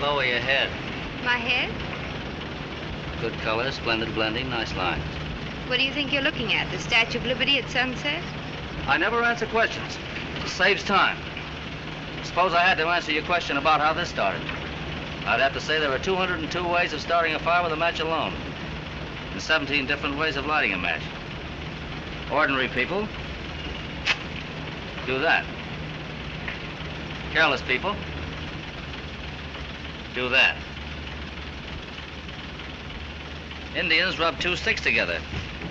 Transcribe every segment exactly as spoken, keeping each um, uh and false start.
Chloe, your head. My head? Good color, splendid blending, nice lines. What do you think you're looking at? The Statue of Liberty at sunset? I never answer questions. It saves time. Suppose I had to answer your question about how this started. I'd have to say there are two hundred and two ways of starting a fire with a match alone, and seventeen different ways of lighting a match. Ordinary people do that. Careless people do that. Indians rub two sticks together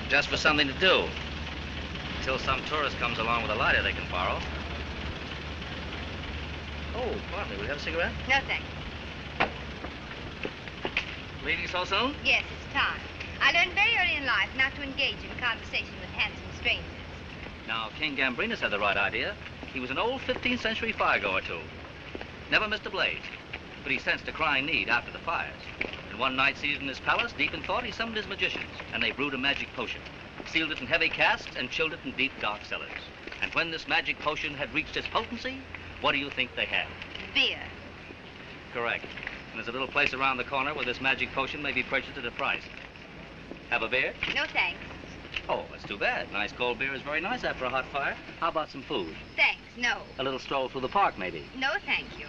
just for something to do, until some tourist comes along with a lighter they can borrow. Oh, pardon me, will you have a cigarette? No, thanks. Leaving so soon? Yes, it's time. I learned very early in life not to engage in conversation with handsome strangers. Now, King Gambrinus had the right idea. He was an old fifteenth century firegoer, too. Never missed a blaze, but he sensed a crying need after the fires. And one night, seated in his palace, deep in thought, he summoned his magicians, and they brewed a magic potion, sealed it in heavy casks, and chilled it in deep, dark cellars. And when this magic potion had reached its potency, what do you think they had? Beer. Correct. And there's a little place around the corner where this magic potion may be purchased at a price. Have a beer? No, thanks. Oh, that's too bad. Nice cold beer is very nice after a hot fire. How about some food? Thanks, no. A little stroll through the park, maybe? No, thank you.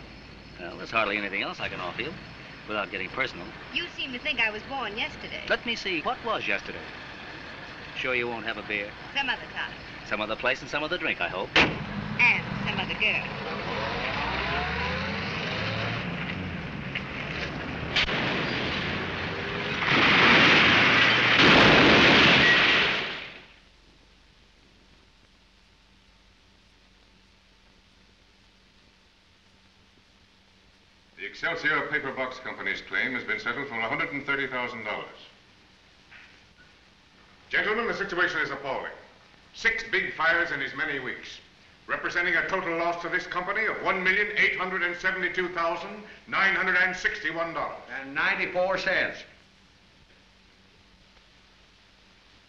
Well, there's hardly anything else I can offer you without getting personal. You seem to think I was born yesterday. Let me see. What was yesterday? Sure you won't have a beer? Some other time. Some other place and some other drink, I hope. And some other girl. The Excelsior Paper Box Company's claim has been settled for one hundred thirty thousand dollars. Gentlemen, the situation is appalling. Six big fires in as many weeks, representing a total loss to this company of one million eight hundred seventy-two thousand nine hundred sixty-one dollars and ninety-four cents.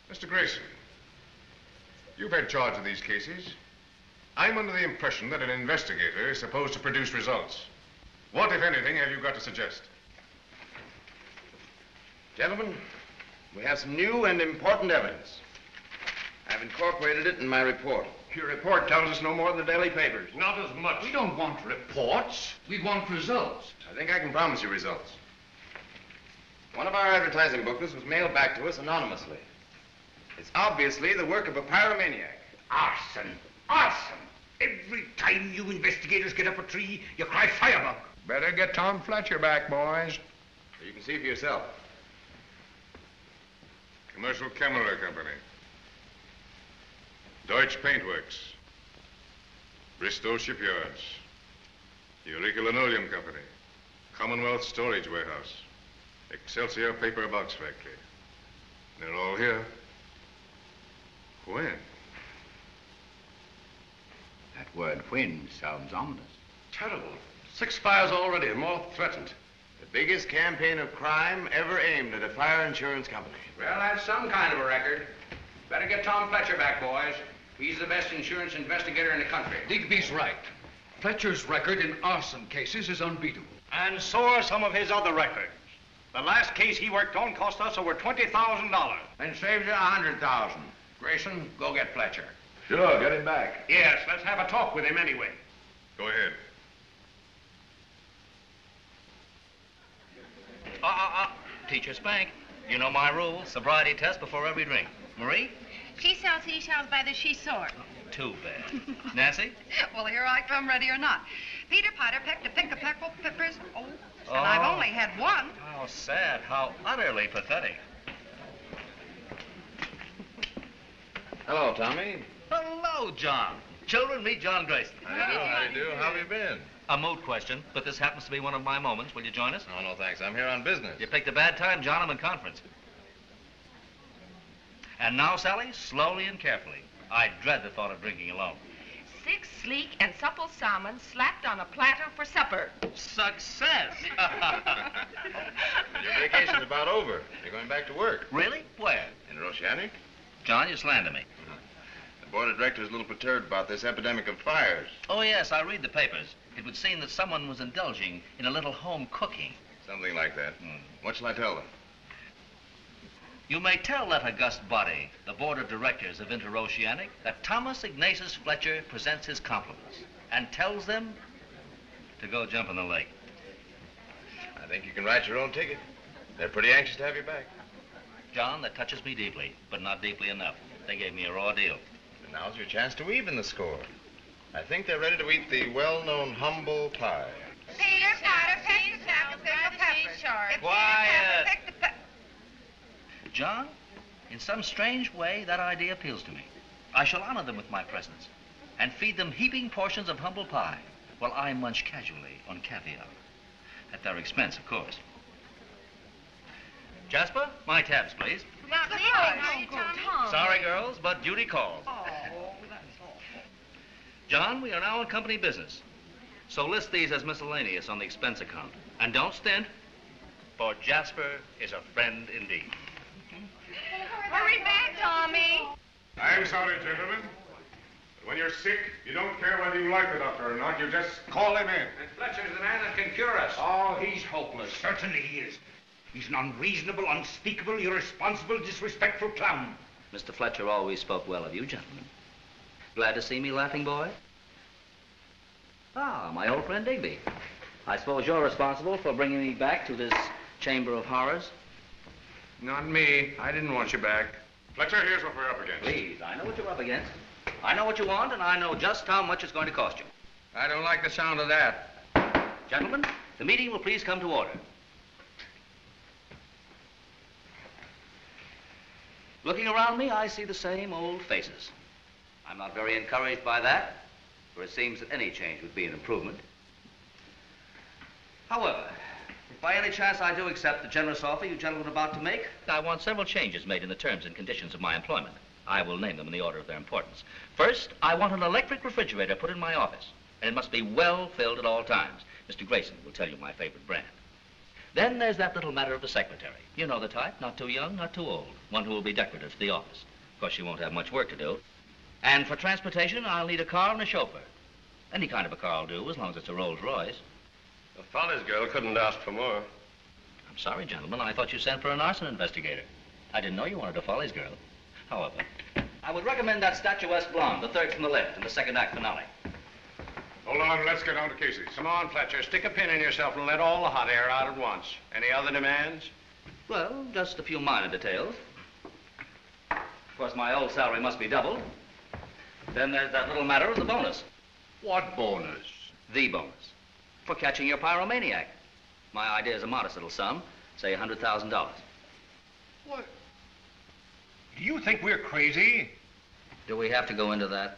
Mister Grayson, you've had charge of these cases. I'm under the impression that an investigator is supposed to produce results. What, if anything, have you got to suggest? Gentlemen, we have some new and important evidence. I've incorporated it in my report. Your report tells us no more than the daily papers. Not as much. We don't want reports. We want results. I think I can promise you results. One of our advertising booklets was mailed back to us anonymously. It's obviously the work of a pyromaniac. Arson. Arson. Every time you investigators get up a tree, you cry firebug. Better get Tom Fletcher back, boys. You can see for yourself. Commercial Camera Company. Deutsche Paintworks, Bristol Shipyards, Eureka Linoleum Company, Commonwealth Storage Warehouse, Excelsior Paper Box Factory. They're all here. When? That word when sounds ominous. Terrible. Six fires already and more threatened. The biggest campaign of crime ever aimed at a fire insurance company. Well, that's some kind of a record. Better get Tom Fletcher back, boys. He's the best insurance investigator in the country. Digby's right. Fletcher's record in arson cases is unbeatable. And so are some of his other records. The last case he worked on cost us over twenty thousand dollars. And saved you one hundred thousand dollars. Grayson, go get Fletcher. Sure, get him back. Yes, let's have a talk with him anyway. Go ahead. Uh, uh, uh, teacher's bank. You know my rule, sobriety test before every drink. Marie? She sells seashells by the she sort. Oh, too bad. Nancy? Well, here I come, ready or not. Peter Potter pecked a peck of peckled peppers. Oh, and oh. I've only had one. How sad. How utterly pathetic. Hello, Tommy. Hello, John. Children, meet John Grayson. How do you do? How do you do? How have you been? A moot question, but this happens to be one of my moments. Will you join us? No, no, thanks. I'm here on business. You picked a bad time, John. I'm in conference. And now, Sally, slowly and carefully. I dread the thought of drinking alone. Six sleek and supple salmon slapped on a platter for supper. Success! Your vacation's about over. You're going back to work. Really? Where? Interoceanic. John, you slander me. Mm-hmm. The board of directors is a little perturbed about this epidemic of fires. Oh, yes, I read the papers. it would seem that someone was indulging in a little home cooking. Something like that. Mm. What shall I tell them? You may tell that august body, the board of directors of Interoceanic, that Thomas Ignatius Fletcher presents his compliments and tells them to go jump in the lake. I think you can write your own ticket. They're pretty anxious to have you back. John, that touches me deeply, but not deeply enough. They gave me a raw deal. And now's your chance to even the score. I think they're ready to eat the well-known humble pie. Peter, Potter, pick the apple, pick the pepper. Quiet! John, in some strange way, that idea appeals to me. I shall honor them with my presence and feed them heaping portions of humble pie while I munch casually on caviar. At their expense, of course. Jasper, my tabs, please. Not me, oh, Tom. Sorry, girls, but duty calls. Oh, that's awful. John, we are now in company business. So list these as miscellaneous on the expense account. And don't stint, for Jasper is a friend indeed. Hurry back, Tommy. I'm sorry, gentlemen. But when you're sick, you don't care whether you like the doctor or not. You just call him in. And Fletcher's the man that can cure us. Oh, he's hopeless. Certainly he is. He's an unreasonable, unspeakable, irresponsible, disrespectful clown. Mister Fletcher always spoke well of you, gentlemen. Glad to see me, laughing boy? Ah, my old friend Digby. I suppose you're responsible for bringing me back to this chamber of horrors? Not me. I didn't want you back. Fletcher, here's what we're up against. Please, I know what you're up against. I know what you want, and I know just how much it's going to cost you. I don't like the sound of that. Gentlemen, the meeting will please come to order. Looking around me, I see the same old faces. I'm not very encouraged by that, for it seems that any change would be an improvement. However, if by any chance I do accept the generous offer you gentlemen are about to make, I want several changes made in the terms and conditions of my employment. I will name them in the order of their importance. First, I want an electric refrigerator put in my office, and it must be well filled at all times. Mister Grayson will tell you my favorite brand. Then there's that little matter of the secretary. You know the type, not too young, not too old. One who will be decorative to the office. Of course, she won't have much work to do. And for transportation, I'll need a car and a chauffeur. Any kind of a car will do, as long as it's a Rolls Royce. The Follies girl couldn't ask for more. I'm sorry, gentlemen. I thought you sent for an arson investigator. I didn't know you wanted a Follies girl. However, I would recommend that statuesque blonde, the third from the left, in the second act finale. Hold on, let's get on to cases. Come on, Fletcher, stick a pin in yourself and let all the hot air out at once. Any other demands? Well, just a few minor details. Of course, my old salary must be doubled. Then there's that little matter of the bonus. What bonus? The bonus. For catching your pyromaniac. My idea is a modest little sum, say one hundred thousand dollars. What? Do you think we're crazy? Do we have to go into that?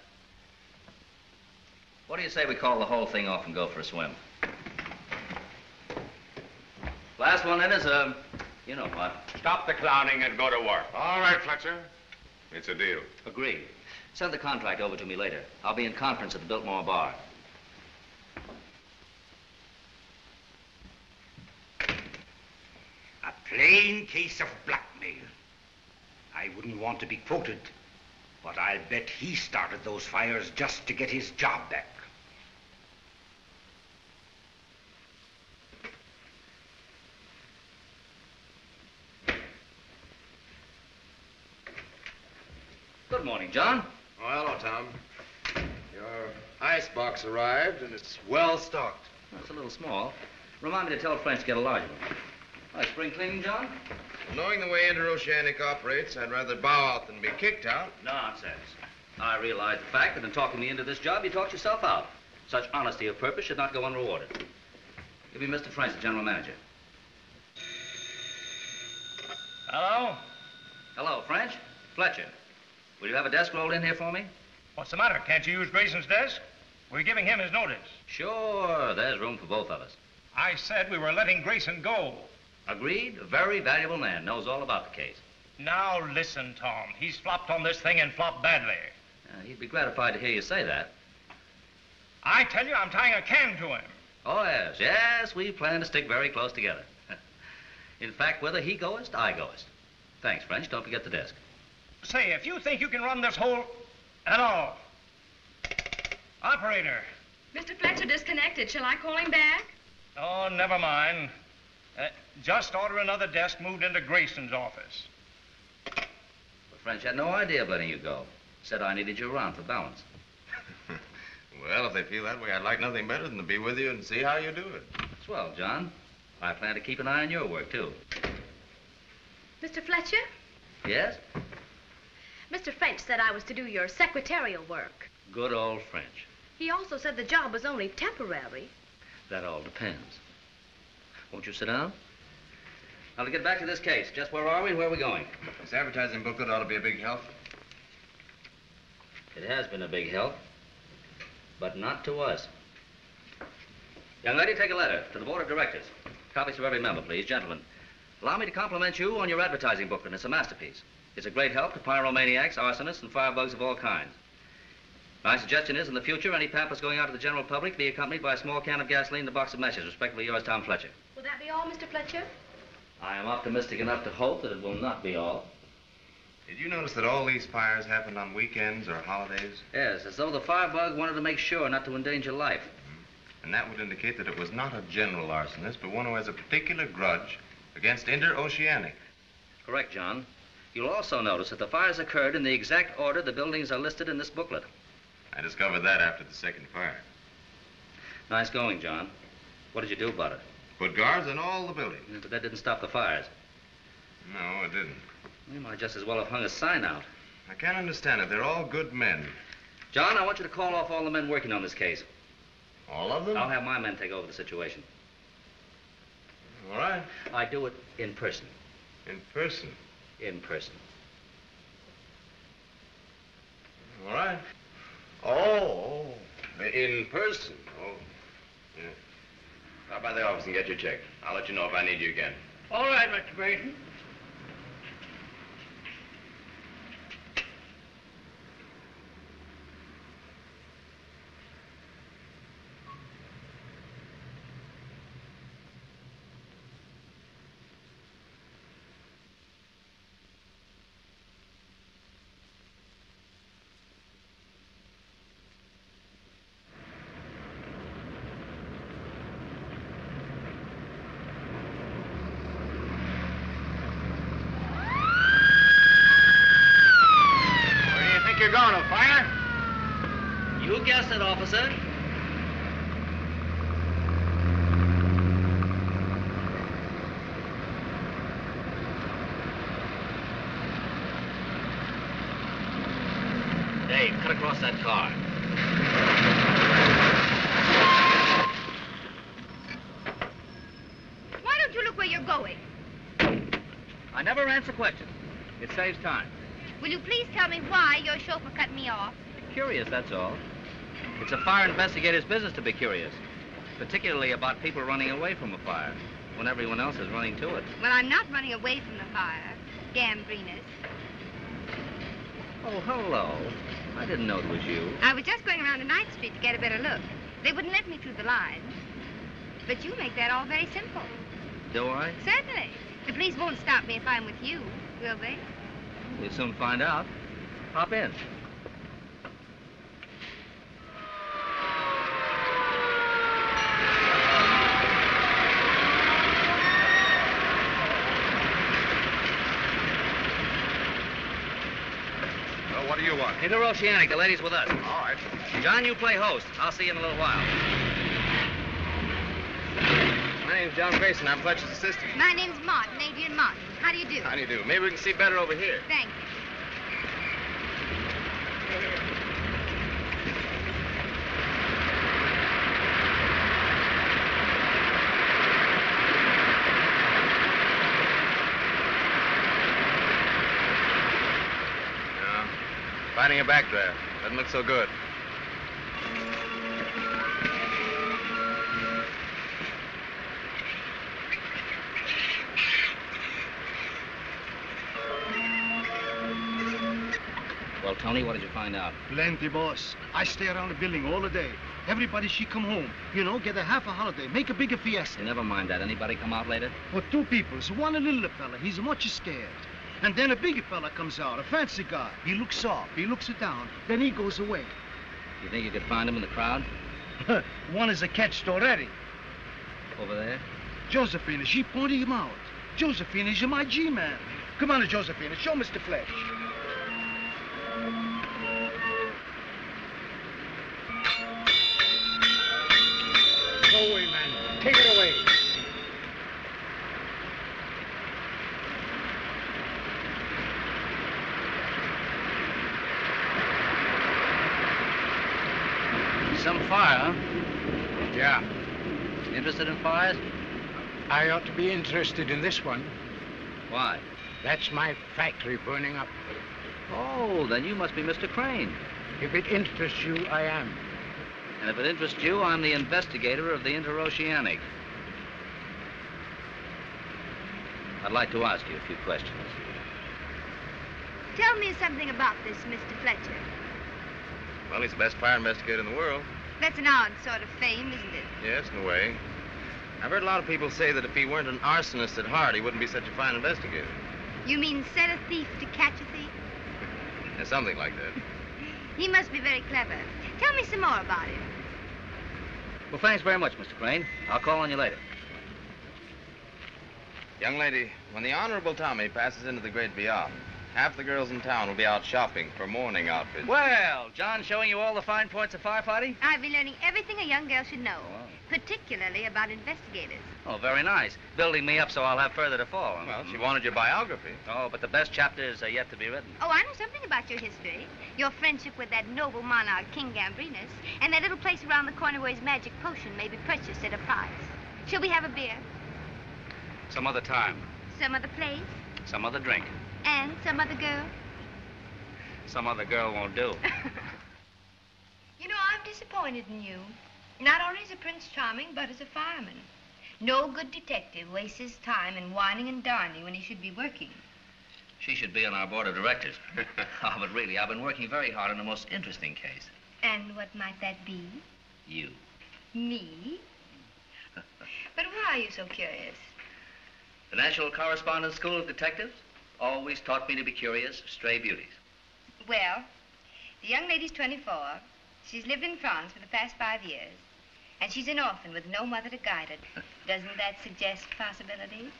What do you say we call the whole thing off and go for a swim? Last one in is, uh, you know what. Stop the clowning and go to work. All right, Fletcher. It's a deal. Agreed. Send the contract over to me later. I'll be in conference at the Biltmore Bar. A plain case of blackmail. I wouldn't want to be quoted, but I'll bet he started those fires just to get his job back. Good morning, John. Oh, hello, Tom. Your icebox arrived, and it's well stocked. Well, it's a little small. Remind me to tell French to get a larger one. Well, spring cleaning, John? Well, knowing the way Interoceanic operates, I'd rather bow out than be kicked out. Nonsense. I realize the fact that in talking me into this job, you talked yourself out. Such honesty of purpose should not go unrewarded. Give me Mister French, the general manager. Hello? Hello, French. Fletcher. Will you have a desk rolled in here for me? What's the matter? Can't you use Grayson's desk? We're giving him his notice. Sure, there's room for both of us. I said we were letting Grayson go. Agreed. A very valuable man. Knows all about the case. Now listen, Tom. He's flopped on this thing and flopped badly. Uh, he'd be gratified to hear you say that. I tell you, I'm tying a can to him. Oh, yes. Yes, we plan to stick very close together. In fact, whether he goest, I goest. Thanks, French. Don't forget the desk. Say, if you think you can run this whole... Hello. Operator, Mister Fletcher disconnected. Shall I call him back? Oh, never mind. Uh, just order another desk moved into Grayson's office. Well, French had no idea of letting you go. Said I needed you around for balance. Well, if they feel that way, I'd like nothing better than to be with you and see how you do it. Swell, John. I plan to keep an eye on your work, too. Mister Fletcher? Yes? Mister French said I was to do your secretarial work. Good old French. He also said the job was only temporary. That all depends. Won't you sit down? Now, to get back to this case, just where are we and where are we going? This advertising booklet ought to be a big help. It has been a big help, but not to us. Young lady, take a letter to the board of directors. Copies to every member, please. Gentlemen, allow me to compliment you on your advertising booklet. It's a masterpiece. It's a great help to pyromaniacs, arsonists, and firebugs of all kinds. My suggestion is, in the future, any pamphlets going out to the general public be accompanied by a small can of gasoline and a box of matches. Respectfully yours, Tom Fletcher. Will that be all, Mister Fletcher? I am optimistic enough to hope that it will not be all. Did you notice that all these fires happened on weekends or holidays? Yes, as though the firebug wanted to make sure not to endanger life. And that would indicate that it was not a general arsonist, but one who has a particular grudge against Interoceanic. Correct, John. You'll also notice that the fires occurred in the exact order the buildings are listed in this booklet. I discovered that after the second fire. Nice going, John. What did you do about it? Put guards in all the buildings. But that didn't stop the fires. No, it didn't. We might just as well have hung a sign out. I can't understand it. They're all good men. John, I want you to call off all the men working on this case. All of them? I'll have my men take over the situation. All right. I do it in person. In person? In person. All right. Oh, oh. In person. Oh, yeah. Stop by the office and get your check. I'll let you know if I need you again. All right, Mister Brayton. Saves time. Will you please tell me why your chauffeur cut me off? Curious, that's all. It's a fire investigator's business to be curious, particularly about people running away from a fire when everyone else is running to it. Well, I'm not running away from the fire, Gambrinus. Oh, hello. I didn't know it was you. I was just going around to ninth Street to get a better look. They wouldn't let me through the lines. But you make that all very simple. Do I? Certainly. The police won't stop me if I'm with you, will they? We'll soon find out. Hop in. Well, what do you want? Interoceanic, the lady's with us. All right. John, you play host. I'll see you in a little while. My name's John Grayson. I'm Fletcher's assistant. My name's Martin, Adrian Martin. How do you do? How do you do? Maybe we can see better over here. Thank you. No. Finding a backdraft. Doesn't look so good. Tony, what did you find out? Plenty, boss. I stay around the building all the day. Everybody, she come home. You know, get a half a holiday, make a bigger fiesta. Hey, never mind that. Anybody come out later? Well, two people. One a little fella. He's much scared. And then a bigger fella comes out, a fancy guy. He looks up. He looks down. Then he goes away. You think you could find him in the crowd? One is catched already. Over there? Josephina, she pointed him out. Josephina, you're my G-man. Come on, Josephina, show Mister Flash. Go away, man. Take it away. Some fire, huh? Yeah. Interested in fires? I ought to be interested in this one. Why? That's my factory burning up. Oh, then you must be Mister Crane. If it interests you, I am. And if it interests you, I'm the investigator of the Interoceanic. I'd like to ask you a few questions. Tell me something about this, Mister Fletcher. Well, he's the best fire investigator in the world. That's an odd sort of fame, isn't it? Yes, in a way. I've heard a lot of people say that if he weren't an arsonist at heart, he wouldn't be such a fine investigator. You mean set a thief to catch a thief? Yeah, something like that. He must be very clever. Tell me some more about him. Well, thanks very much, Mister Crane. I'll call on you later. Young lady, when the Honorable Tommy passes into the great beyond, half the girls in town will be out shopping for morning outfits. Well, John showing you all the fine points of firefighting? I've been learning everything a young girl should know, oh. particularly about investigators. Oh, very nice. Building me up so I'll have further to fall on. Well, she wanted your biography. Oh, but the best chapters are yet to be written. Oh, I know something about your history. Your friendship with that noble monarch, King Gambrinus, and that little place around the corner where his magic potion may be purchased at a price. Shall we have a beer? Some other time. Some other place? Some other drink. And some other girl? Some other girl won't do. You know, I'm disappointed in you. Not only as a Prince Charming, but as a fireman. No good detective wastes his time in whining and darning when he should be working. She should be on our board of directors. Oh, but really, I've been working very hard on a most interesting case. And what might that be? You. Me? But why are you so curious? The National Correspondence School of Detectives? Always taught me to be curious, stray beauties. Well, the young lady's twenty-four. She's lived in France for the past five years. And she's an orphan with no mother to guide her. Doesn't that suggest possibilities?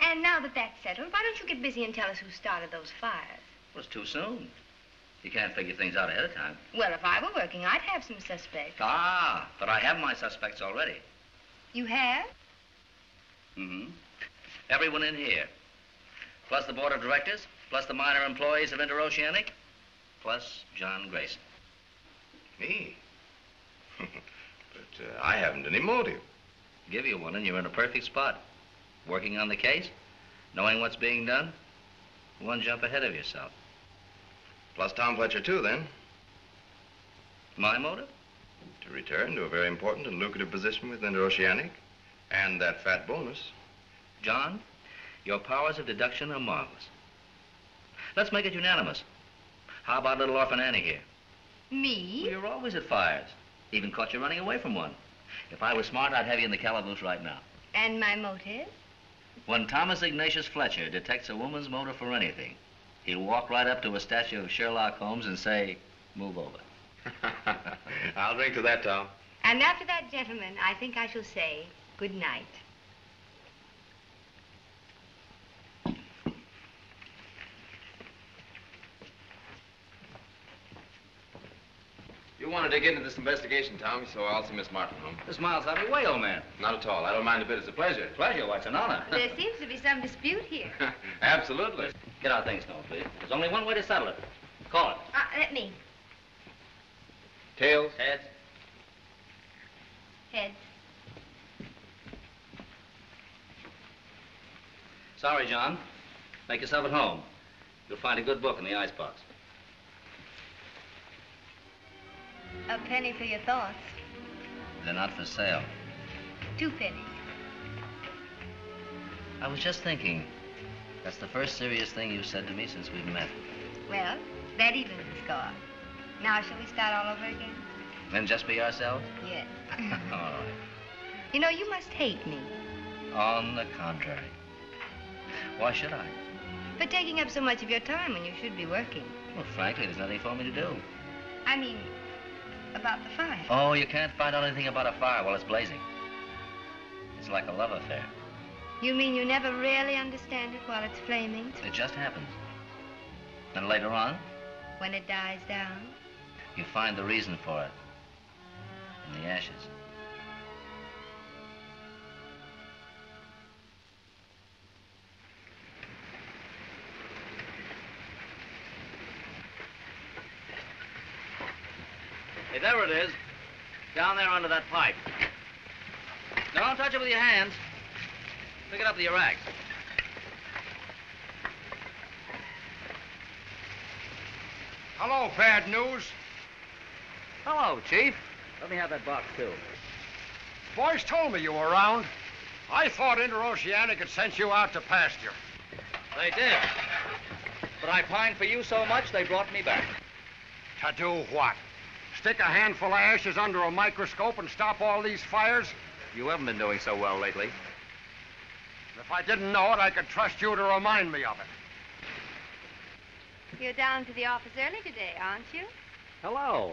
And now that that's settled, why don't you get busy and tell us who started those fires? Well, it's too soon. You can't figure things out ahead of time. Well, if I were working, I'd have some suspects. Ah, but I have my suspects already. You have? Mm-hmm. Everyone in here. Plus the board of directors, plus the minor employees of Interoceanic, plus John Grayson. Me? but uh, I haven't any motive. Give you one and you're in a perfect spot. Working on the case, knowing what's being done, one jump ahead of yourself. Plus Tom Fletcher too, then. My motive? To return to a very important and lucrative position with Interoceanic and that fat bonus. John? Your powers of deduction are marvelous. Let's make it unanimous. How about little orphan Annie here? Me? Well, you're always at fires. Even caught you running away from one. If I was smart, I'd have you in the calaboose right now. And my motive? When Thomas Ignatius Fletcher detects a woman's motive for anything, he'll walk right up to a statue of Sherlock Holmes and say, move over. I'll drink to that, Tom. And after that, gentlemen, I think I shall say good night. You want to dig into this investigation, Tom, so I'll see Miss Martin home. Miss Miles, out of your way, old man. Not at all. I don't mind a bit. It's a pleasure. Pleasure? Why, it's an honor. There seems to be some dispute here. Absolutely. Get our things now, please. There's only one way to settle it. Call it. Uh, let me. Tails. Heads. Heads. Sorry, John. Make yourself at home. You'll find a good book in the icebox. A penny for your thoughts. They're not for sale. Two pennies. I was just thinking. That's the first serious thing you've said to me since we've met. Well, that evens the score. Now, shall we start all over again? Then just be ourselves? Yes. All right. You know, you must hate me. On the contrary. Why should I? For taking up so much of your time when you should be working. Well, frankly, there's nothing for me to do. I mean... about the fire. Oh, you can't find out anything about a fire while it's blazing. It's like a love affair. You mean you never really understand it while it's flaming? It just happens. And later on? When it dies down? You find the reason for it in the ashes. Hey, there it is. Down there under that pipe. Now, don't touch it with your hands. Pick it up with your rags. Hello, bad news. Hello, Chief. Let me have that box, too. Boys told me you were around. I thought Interoceanic had sent you out to pasture. They did. But I pined for you so much, they brought me back. To do what? Stick a handful of ashes under a microscope and stop all these fires? You haven't been doing so well lately. If I didn't know it, I could trust you to remind me of it. You're down to the office early today, aren't you? Hello.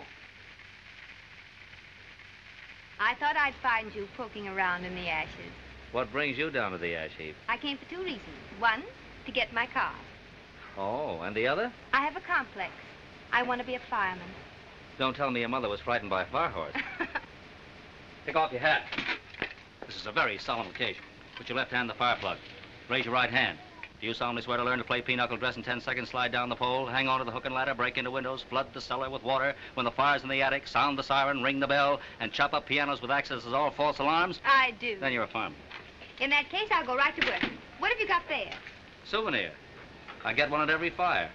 I thought I'd find you poking around in the ashes. What brings you down to the ash heap? I came for two reasons. One, to get my car. Oh, and the other? I have a complex. I want to be a fireman. Don't tell me your mother was frightened by a fire horse. Take off your hat. This is a very solemn occasion. Put your left hand in the fire plug. Raise your right hand. Do you solemnly swear to learn to play pinochle dress in ten seconds, slide down the pole, hang on to the hook and ladder, break into windows, flood the cellar with water, when the fire's in the attic, sound the siren, ring the bell, and chop up pianos with axes as all false alarms? I do. Then you're a farmer. In that case, I'll go right to work. What have you got there? Souvenir. I get one at every fire.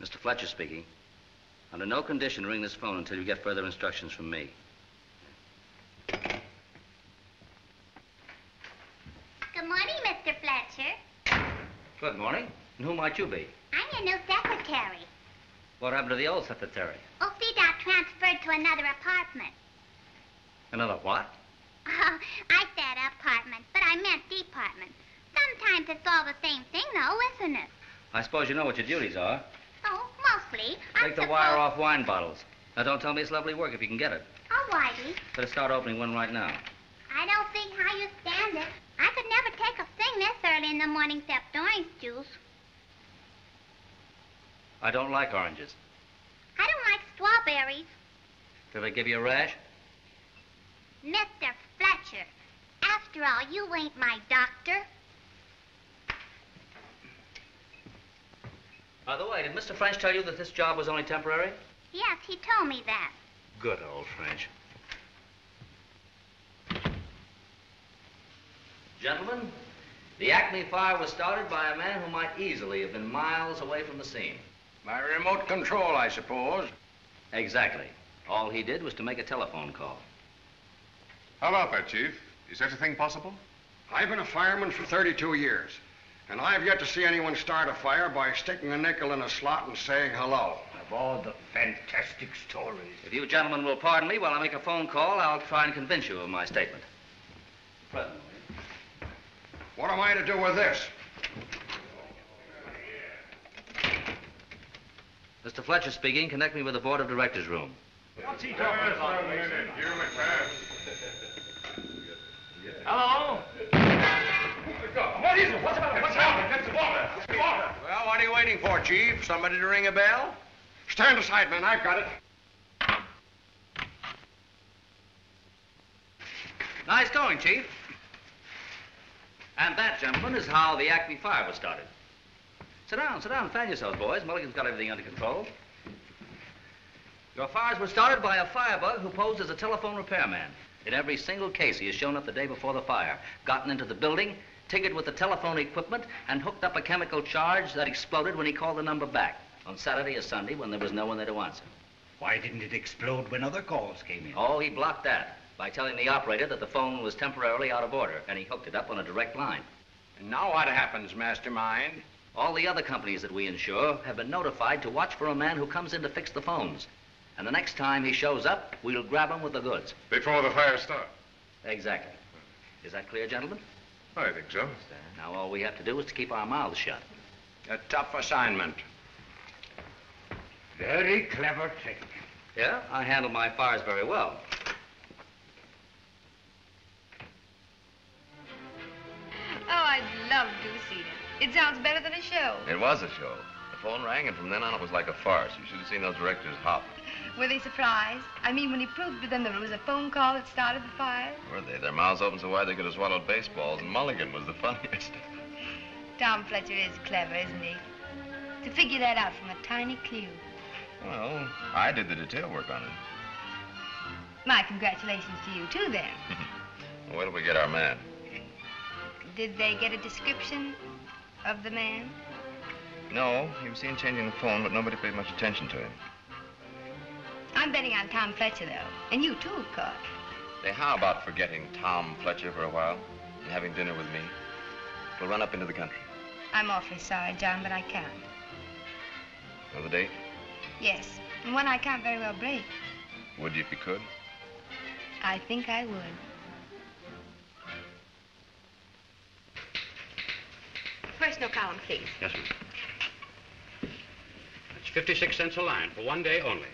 Mister Fletcher speaking. Under no condition ring this phone until you get further instructions from me. Good morning, Mister Fletcher. Good morning. And who might you be? I'm your new secretary. What happened to the old secretary? Oh, she got transferred to another apartment. Another what? Oh, I said apartment, but I meant department. Sometimes it's all the same thing, though, isn't it? I suppose you know what your duties are. Oh, mostly. I'm Take the wire off wine bottles. Now, don't tell me it's lovely work if you can get it. Oh, Whitey. Better start opening one right now. I don't think how you stand it. I could never take a thing this early in the morning except orange juice. I don't like oranges. I don't like strawberries. Do they give you a rash? Mister Fletcher, after all, you ain't my doctor. By the way, did Mister French tell you that this job was only temporary? Yes, he told me that. Good old French. Gentlemen, the Acme fire was started by a man who might easily have been miles away from the scene. By remote control, I suppose. Exactly. All he did was to make a telephone call. How about that, Chief? Is such a thing possible? I've been a fireman for thirty-two years. And I've yet to see anyone start a fire by sticking a nickel in a slot and saying hello. Of all the fantastic stories. If you gentlemen will pardon me while I make a phone call, I'll try and convince you of my statement. Presently. What am I to do with this? Mister Fletcher speaking. Connect me with the board of directors room. What's he talking about? Hello? What is it? What's about it? What's happening? That's the water. That's the water. Well, what are you waiting for, Chief? Somebody to ring a bell? Stand aside, man. I've got it. Nice going, Chief. And that, gentlemen, is how the Acme fire was started. Sit down, sit down, fan yourselves, boys. Mulligan's got everything under control. Your fires were started by a firebug who posed as a telephone repairman. In every single case, he has shown up the day before the fire, gotten into the building, tinkered with the telephone equipment, and hooked up a chemical charge that exploded when he called the number back on Saturday or Sunday when there was no one there to answer. Why didn't it explode when other calls came in? Oh, he blocked that by telling the operator that the phone was temporarily out of order, and he hooked it up on a direct line. And now what happens, Mastermind? All the other companies that we insure have been notified to watch for a man who comes in to fix the phones. And the next time he shows up, we'll grab him with the goods. Before the fire starts. Exactly. Is that clear, gentlemen? I think so. Now all we have to do is to keep our mouths shut. A tough assignment. Very clever trick. Yeah, I handle my fires very well. Oh, I'd love to have seen it. It sounds better than a show. It was a show. The phone rang, and from then on, it was like a farce. You should have seen those directors hop. Were they surprised? I mean, when he proved to them that it was a phone call that started the fire? Were they? Their mouths open so wide they could have swallowed baseballs, and Mulligan was the funniest. Tom Fletcher is clever, isn't he? To figure that out from a tiny clue. Well, I did the detail work on it. My congratulations to you, too, then. Well, where did we get our man? Did they get a description of the man? No, he was seen changing the phone, but nobody paid much attention to him. I'm betting on Tom Fletcher, though. And you, too, of course. Say, how about forgetting Tom Fletcher for a while and having dinner with me? We'll run up into the country. I'm awfully sorry, John, but I can't. Another date? Yes, and one I can't very well break. Would you if you could? I think I would. Personal column, please. Yes, ma'am. That's fifty-six cents a line for one day only.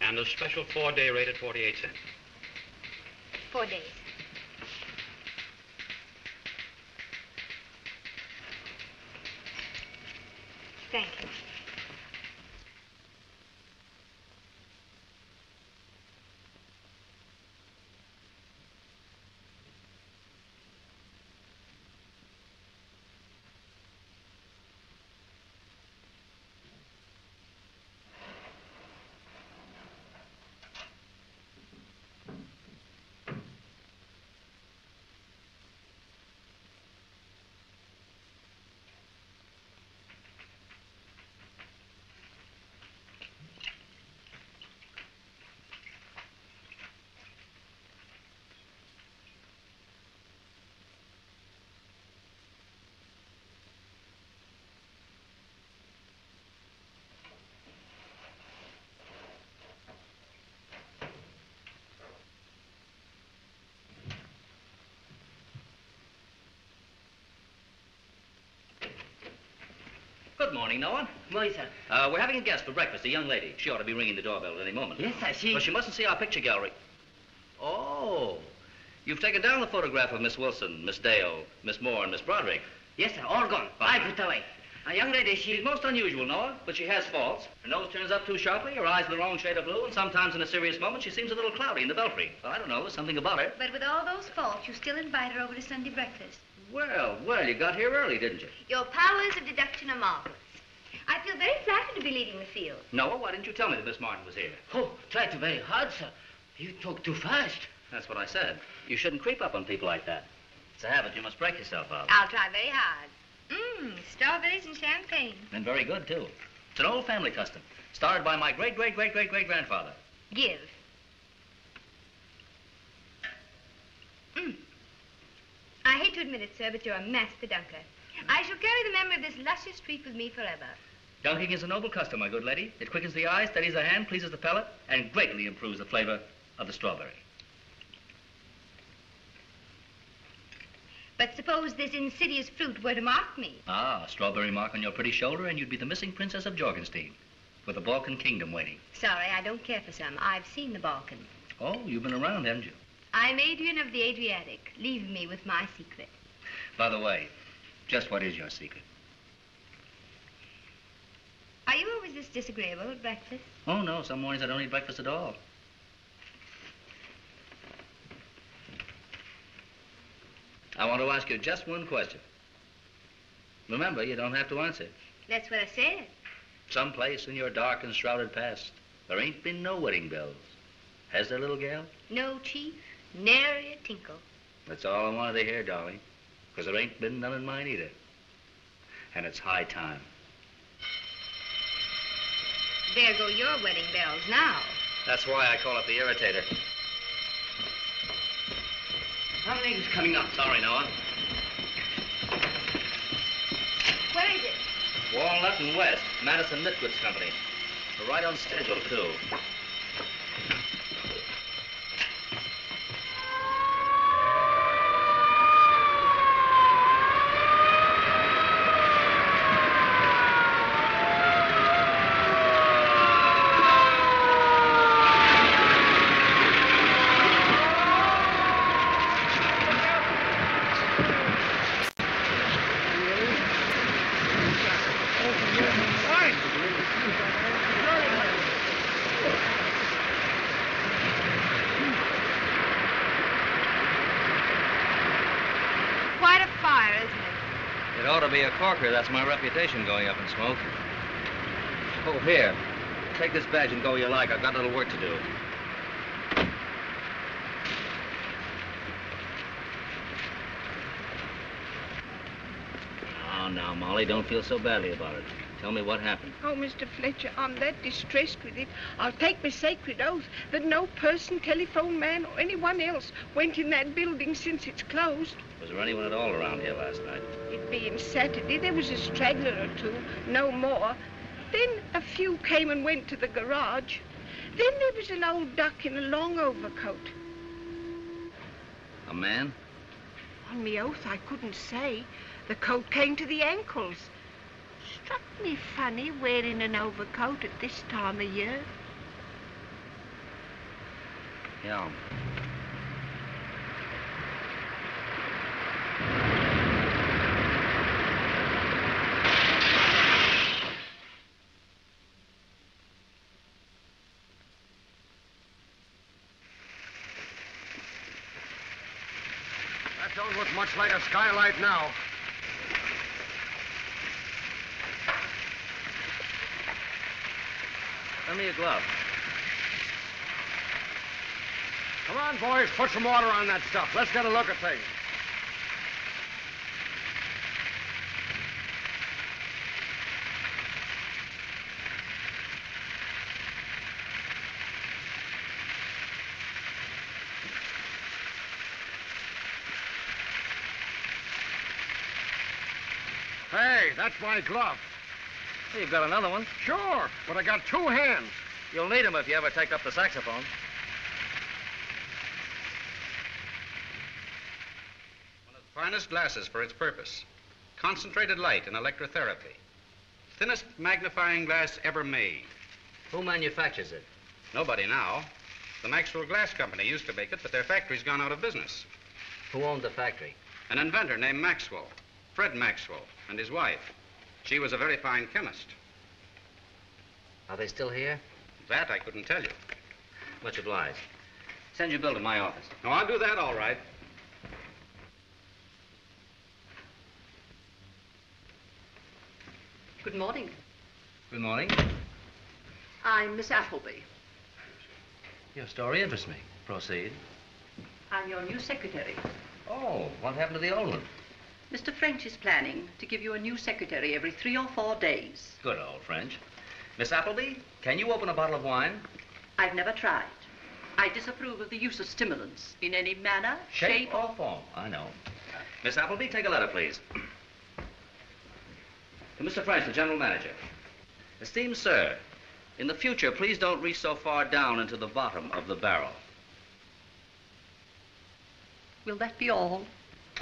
And a special four-day rate at forty-eight cents. Four days. Thank you. Good morning, Noah. Good morning, sir. Uh, we're having a guest for breakfast, a young lady. She ought to be ringing the doorbell at any moment. Yes, sir, she... Well, she mustn't see our picture gallery. Oh. You've taken down the photograph of Miss Wilson, Miss Dale, Miss Moore, and Miss Broderick. Yes, sir, all gone. I put it away. A young lady, she... She's most unusual, Noah, but she has faults. Her nose turns up too sharply, her eyes are the wrong shade of blue, and sometimes in a serious moment, she seems a little cloudy in the belfry. Well, I don't know, there's something about her. But with all those faults, you still invite her over to Sunday breakfast. Well, well, you got here early, didn't you? Your powers of deduction are marvelous. I feel very flattered to be leading the field. Noah, why didn't you tell me that Miss Martin was here? Oh, tried to very hard, sir. You talk too fast. That's what I said. You shouldn't creep up on people like that. It's a habit you must break yourself out of. I'll try very hard. Mmm, strawberries and champagne. And very good, too. It's an old family custom, started by my great-great-great-great-great-grandfather. Give. Mmm. I hate to admit it, sir, but you're a master dunker. I shall carry the memory of this luscious treat with me forever. Dunking is a noble custom, my good lady. It quickens the eye, steadies the hand, pleases the palate, and greatly improves the flavor of the strawberry. But suppose this insidious fruit were to mark me? Ah, a strawberry mark on your pretty shoulder, and you'd be the missing Princess of Jorgenstein, with the Balkan kingdom waiting. Sorry, I don't care for some. I've seen the Balkan. Oh, you've been around, haven't you? I'm Adrian of the Adriatic. Leave me with my secret. By the way, just what is your secret? Are you always this disagreeable at breakfast? Oh, no. Some mornings I don't eat breakfast at all. I want to ask you just one question. Remember, you don't have to answer. That's what I said. Someplace in your dark and shrouded past, there ain't been no wedding bells. Has there, little gal? No, Chief. Nary a tinkle. That's all I wanted to hear, darling, because there ain't been none in mine either. And it's high time. There go your wedding bells now. That's why I call it the irritator. Something's coming up. Sorry, Noah. What is it? Walnut and West, Madison Midwood's Company. We're right on schedule, too. Corker, that's my reputation going up in smoke. Oh, here. Take this badge and go where you like. I've got a little work to do. Now, now, Molly, don't feel so badly about it. Tell me what happened. Oh, Mister Fletcher, I'm that distressed with it. I'll take my sacred oath that no person, telephone man, or anyone else went in that building since it's closed. Was there anyone at all around here last night? It being Saturday, there was a straggler or two, no more. Then a few came and went to the garage. Then there was an old duck in a long overcoat. A man? On my oath, I couldn't say. The coat came to the ankles. Struck me funny wearing an overcoat at this time of year. Yeah. That don't look much like a skylight now. Give me a glove. Come on, boys, put some water on that stuff. Let's get a look at things. Hey, that's my glove. Hey, you've got another one? Sure, but I got two hands. You'll need them if you ever take up the saxophone. One of the finest glasses for its purpose. Concentrated light in electrotherapy. Thinnest magnifying glass ever made. Who manufactures it? Nobody now. The Maxwell Glass Company used to make it, but their factory's gone out of business. Who owned the factory? An inventor named Maxwell. Fred Maxwell and his wife. She was a very fine chemist. Are they still here? That I couldn't tell you. Much obliged. Send your bill to my office. Oh, I'll do that all right. Good morning. Good morning. I'm Miss Appleby. Your story interests me. Proceed. I'm your new secretary. Oh, what happened to the old one? Mister French is planning to give you a new secretary every three or four days. Good old French. Miss Appleby, can you open a bottle of wine? I've never tried. I disapprove of the use of stimulants in any manner, shape, shape or form. I know. Miss Appleby, take a letter, please. To Mister French, the general manager. Esteemed sir, in the future, please don't reach so far down into the bottom of the barrel. Will that be all?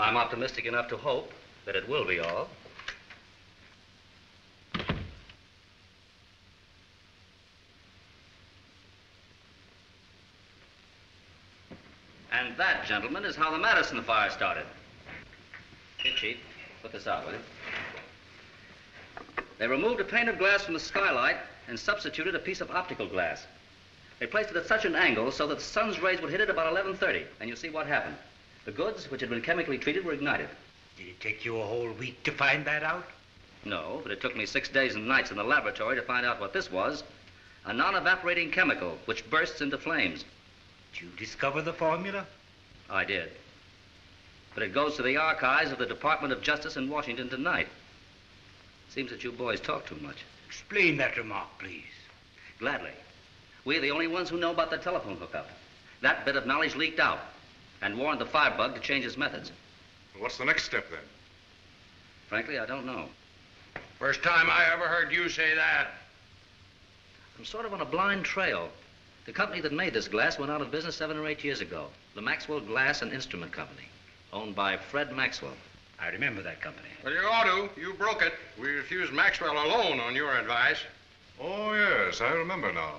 I'm optimistic enough to hope that it will be all. And that, gentlemen, is how the Madison fire started. Here, Chief, put this out, will you? They removed a pane of glass from the skylight and substituted a piece of optical glass. They placed it at such an angle so that the sun's rays would hit it about eleven thirty, and you'll see what happened. The goods, which had been chemically treated, were ignited. Did it take you a whole week to find that out? No, but it took me six days and nights in the laboratory to find out what this was. A non-evaporating chemical, which bursts into flames. Did you discover the formula? I did. But it goes to the archives of the Department of Justice in Washington tonight. Seems that you boys talk too much. Explain that remark, please. Gladly. We're the only ones who know about the telephone hookup. That bit of knowledge leaked out and warned the firebug to change his methods. What's the next step, then? Frankly, I don't know. First time I ever heard you say that. I'm sort of on a blind trail. The company that made this glass went out of business seven or eight years ago. The Maxwell Glass and Instrument Company, owned by Fred Maxwell. I remember that company. Well, you ought to. You broke it. We refused Maxwell a loan on your advice. Oh, yes, I remember now.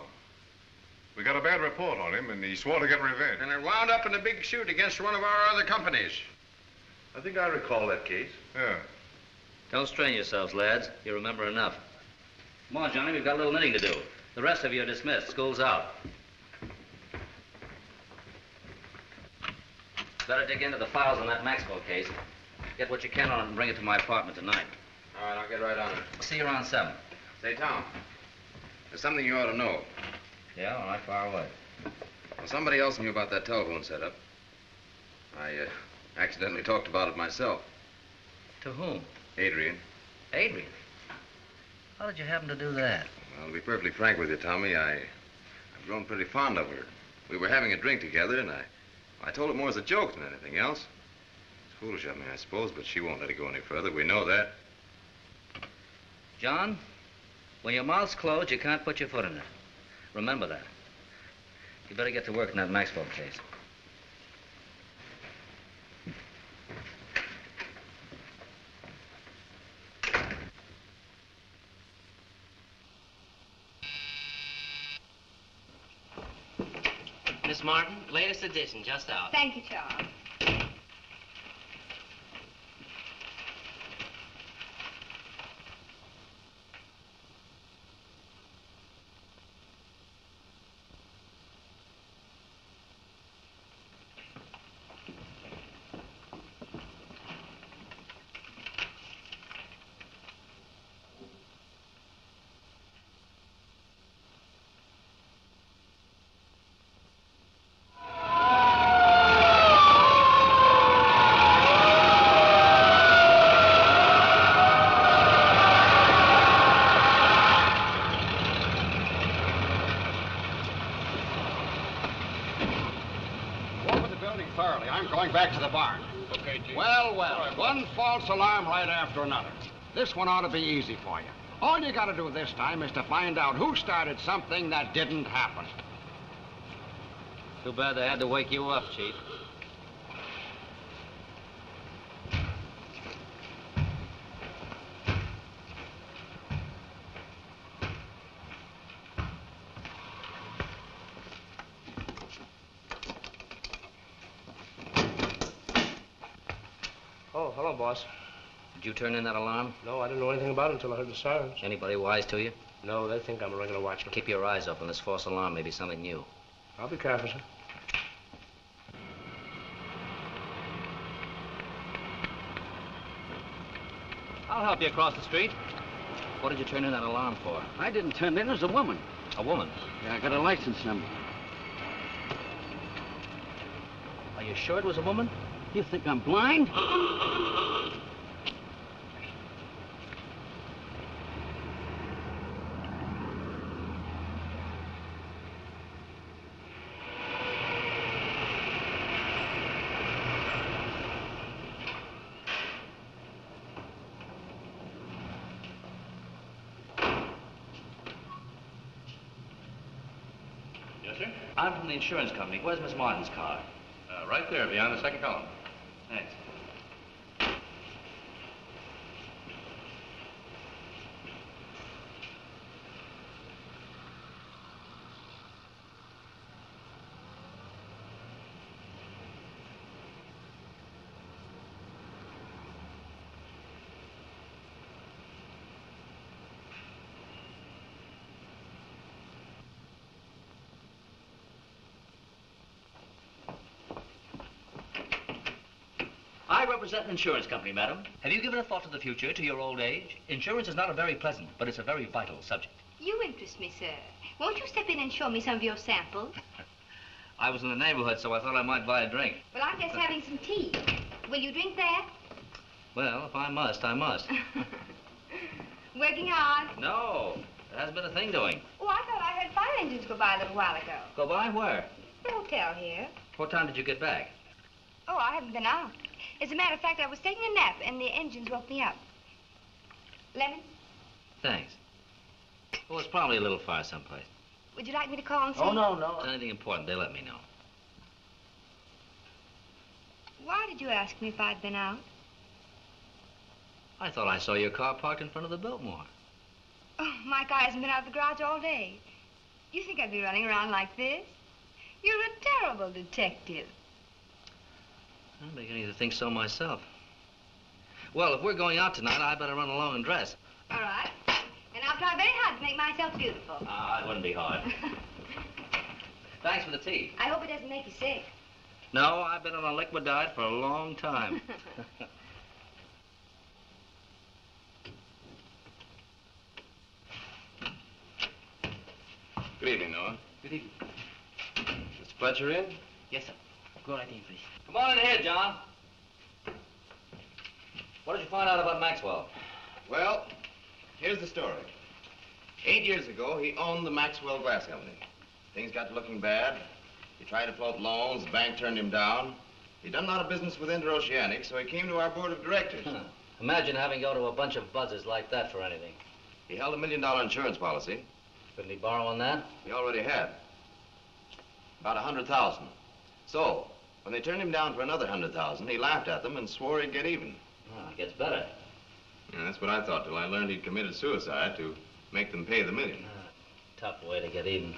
We got a bad report on him, and he swore to get revenge. And it wound up in a big suit against one of our other companies. I think I recall that case. Yeah. Don't strain yourselves, lads. You remember enough. Come on, Johnny, we've got a little knitting to do. The rest of you are dismissed. School's out. Better dig into the files on that Maxwell case. Get what you can on it and bring it to my apartment tonight. All right, I'll get right on it. I'll see you around seven. Say, Tom, there's something you ought to know. Yeah, all right, fire away. Well, somebody else knew about that telephone setup. I uh, accidentally talked about it myself. To whom? Adrian. Adrian? How did you happen to do that? Well, to be perfectly frank with you, Tommy, I, I've grown pretty fond of her. We were having a drink together, and I, I told it more as a joke than anything else. It's foolish of me, I suppose, but she won't let it go any further. We know that. John, when your mouth's closed, you can't put your foot in it. Remember that. You better get to work in that Maxwell case. Miss Martin, latest edition, just out. Thank you, Charles. Alarm right after another. This one ought to be easy for you. All you got to do this time is to find out who started something that didn't happen. Too bad they had to wake you up, Chief. Oh, hello, boss. Did you turn in that alarm? No, I didn't know anything about it until I heard the sirens. Anybody wise to you? No, they think I'm a regular watchman. Keep your eyes open. This false alarm may be something new. I'll be careful, sir. I'll help you across the street. What did you turn in that alarm for? I didn't turn in. It was a woman. A woman? Yeah, I got a license number. Are you sure it was a woman? You think I'm blind? I'm from the insurance company. Where's Miss Martin's car? Uh, right there, beyond the second column. Thanks. Represent an insurance company, madam. Have you given a thought to the future, to your old age? Insurance is not a very pleasant, but it's a very vital subject. You interest me, sir. Won't you step in and show me some of your samples? I was in the neighborhood, so I thought I might buy a drink. Well, I'm just having some tea. Will you drink that? Well, if I must, I must. Working hard? No. There hasn't been a thing doing. Oh, I thought I heard fire engines go by a little while ago. Go by where? The hotel here. What time did you get back? Oh, I haven't been out. As a matter of fact, I was taking a nap, and the engines woke me up. Lemon? Thanks. Well, it's probably a little far someplace. Would you like me to call and see? Oh, no, no. If it's anything important, they let me know. Why did you ask me if I'd been out? I thought I saw your car parked in front of the Biltmore. Oh, my car hasn't been out of the garage all day. You think I'd be running around like this? You're a terrible detective. I'm beginning to think so myself. Well, if we're going out tonight, I'd better run along and dress. All right. And I'll try very hard to make myself beautiful. Ah, uh, it wouldn't be hard. Thanks for the tea. I hope it doesn't make you sick. No, I've been on a liquid diet for a long time. Good evening, Noah. Good evening. Mister Fletcher in? Yes, sir. Go right in, please. Come on in here, John. What did you find out about Maxwell? Well, here's the story. Eight years ago, he owned the Maxwell Glass Company. Things got to looking bad. He tried to float loans. The bank turned him down. He'd done a lot of business with Interoceanic, so he came to our board of directors. Huh. Imagine having to go to a bunch of buzzers like that for anything. He held a million dollar insurance policy. Couldn't he borrow on that? He already had. About a hundred thousand. So, when they turned him down for another hundred thousand, he laughed at them and swore he'd get even. Oh, it gets better. Yeah, that's what I thought till I learned he'd committed suicide to make them pay the million. Ah, tough way to get even.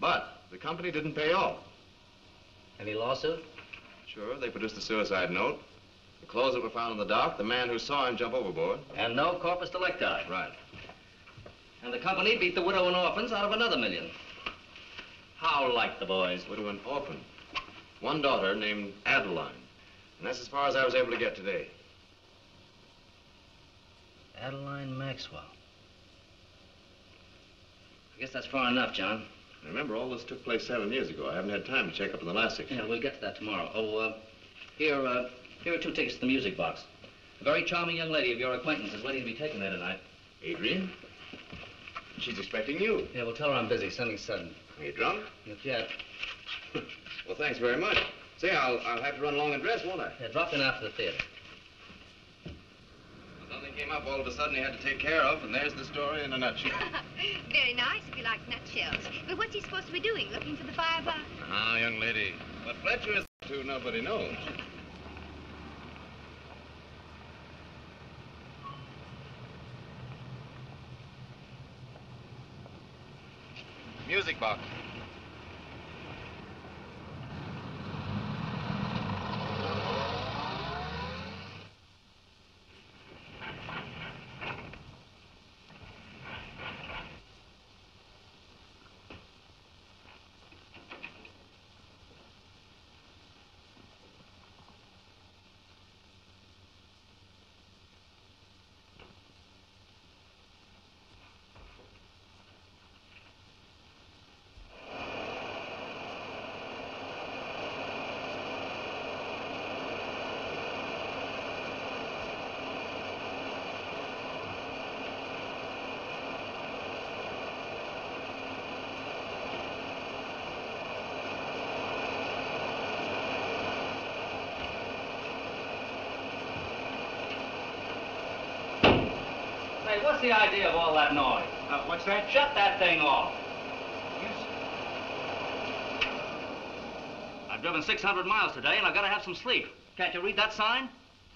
But the company didn't pay off. Any lawsuit? Sure, they produced a suicide note. The clothes that were found on the dock, the man who saw him jump overboard. And no corpus delicti. Right. And the company beat the widow and orphans out of another million. How like the boys. Widow and orphan. One daughter named Adeline. And that's as far as I was able to get today. Adeline Maxwell. I guess that's far enough, John. Now remember, all this took place seven years ago. I haven't had time to check up on the last six years. Yeah, we'll get to that tomorrow. Oh, uh, here, uh, here are two tickets to the Music Box. A very charming young lady of your acquaintance is waiting to be taken there tonight. Adrian? She's expecting you. Yeah, well, tell her I'm busy. Something sudden. Are you drunk? Not yet. Well, thanks very much. Say, I'll, I'll have to run along and dress, won't I? Yeah, drop in after the theater. Something came up all of a sudden he had to take care of, and there's the story in a nutshell. Very nice, if you like nutshells. But what's he supposed to be doing, looking for the firebox? Ah, young lady. What Fletcher is up to, nobody knows. Music Box. Hey, what's the idea of all that noise? Uh, what's that? Shut that thing off. Yes. I've driven six hundred miles today, and I've got to have some sleep. Can't you read that sign?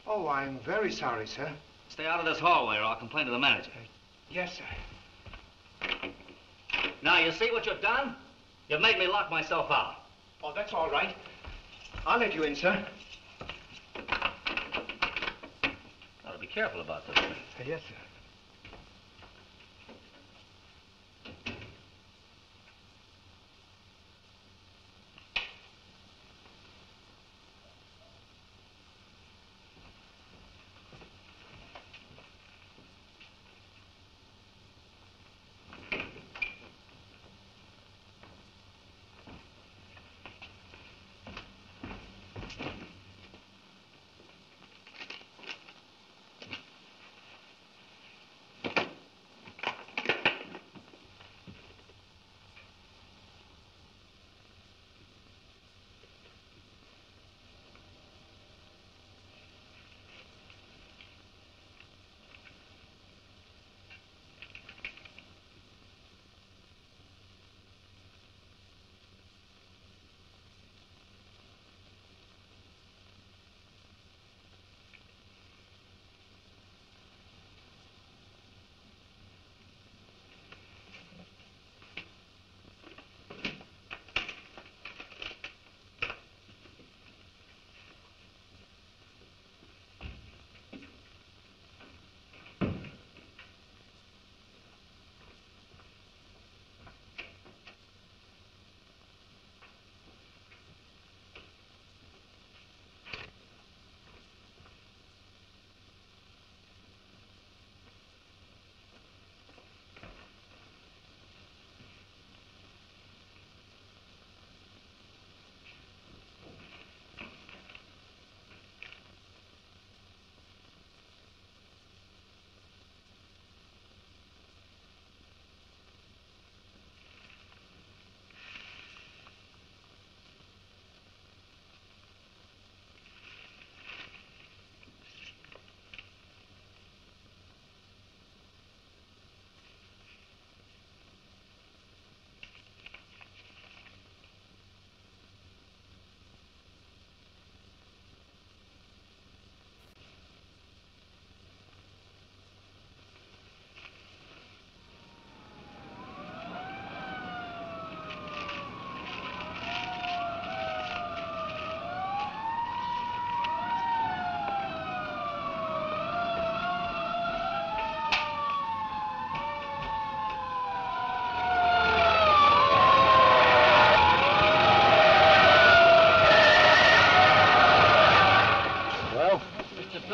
Oh, I'm very sorry, sir. Stay out of this hallway, or I'll complain to the manager. Uh, yes, sir. Now, you see what you've done? You've made me lock myself out. Oh, that's all right. I'll let you in, sir. Gotta be careful about this thing. Uh, yes, sir.